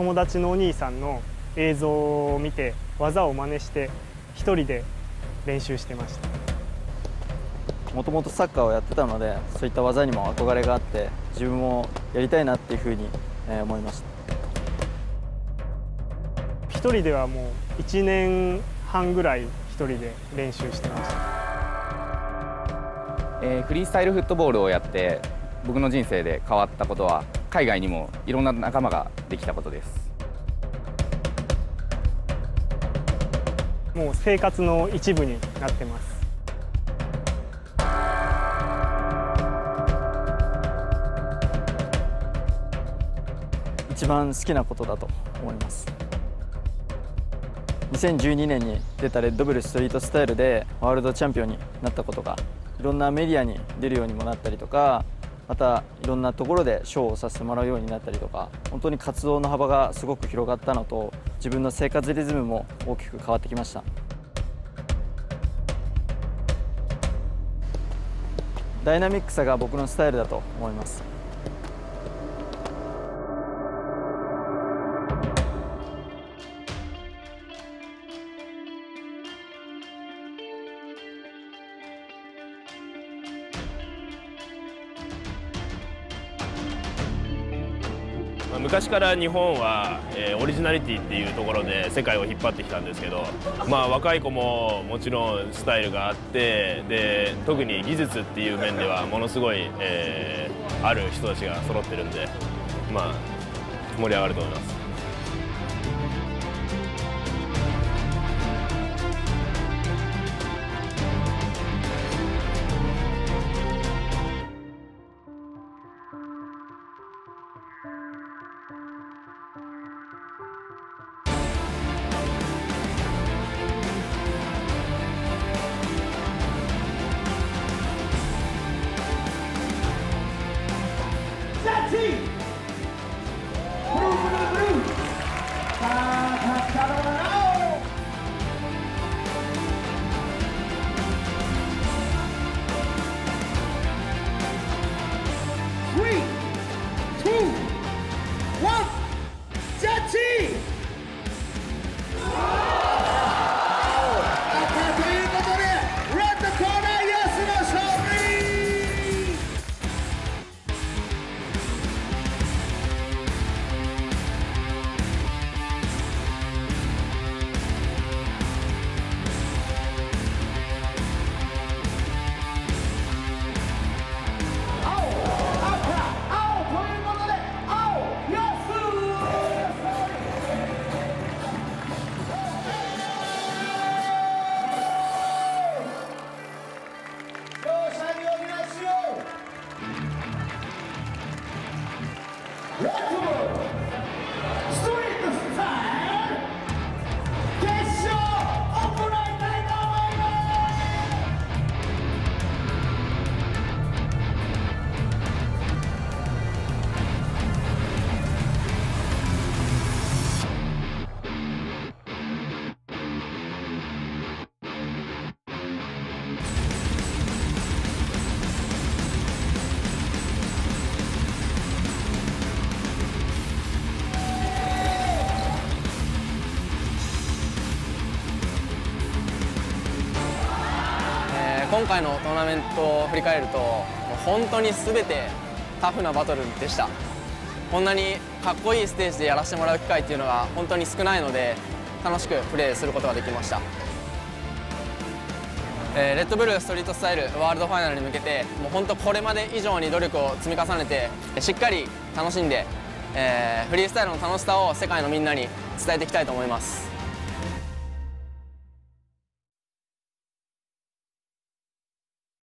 友達のお兄さんの映像を見て技を真似して一人で練習してました。もともとサッカーをやってたので、そういった技にも憧れがあって、自分もやりたいなっていうふうに思いました。一人ではもう1年半ぐらい一人で練習してました。フリースタイルフットボールをやって僕の人生で変わったことは、海外にもいろんな仲間ができたことです。もう生活の一部になってます。一番好きなことだと思います。2012年に出たレッドブルストリートスタイルでワールドチャンピオンになったことが、いろんなメディアに出るようにもなったりとか、またいろんなところでショーをさせてもらうようになったりとか、本当に活動の幅がすごく広がったのと、自分の生活リズムも大きく変わってきました。ダイナミックさが僕のスタイルだと思います。昔から日本はオリジナリティっていうところで世界を引っ張ってきたんですけど、まあ、若い子ももちろんスタイルがあって、で特に技術っていう面ではものすごい、ある人たちが揃ってるんで、まあ、盛り上がると思います。今回のトーナメントを振り返ると、本当に全てタフなバトルでした。こんなにかっこいいステージでやらせてもらう機会っていうのが本当に少ないので、楽しくプレーすることができました。レッドブルストリートスタイルワールドファイナルに向けて、もう本当これまで以上に努力を積み重ねて、しっかり楽しんで、フリースタイルの楽しさを世界のみんなに伝えていきたいと思います。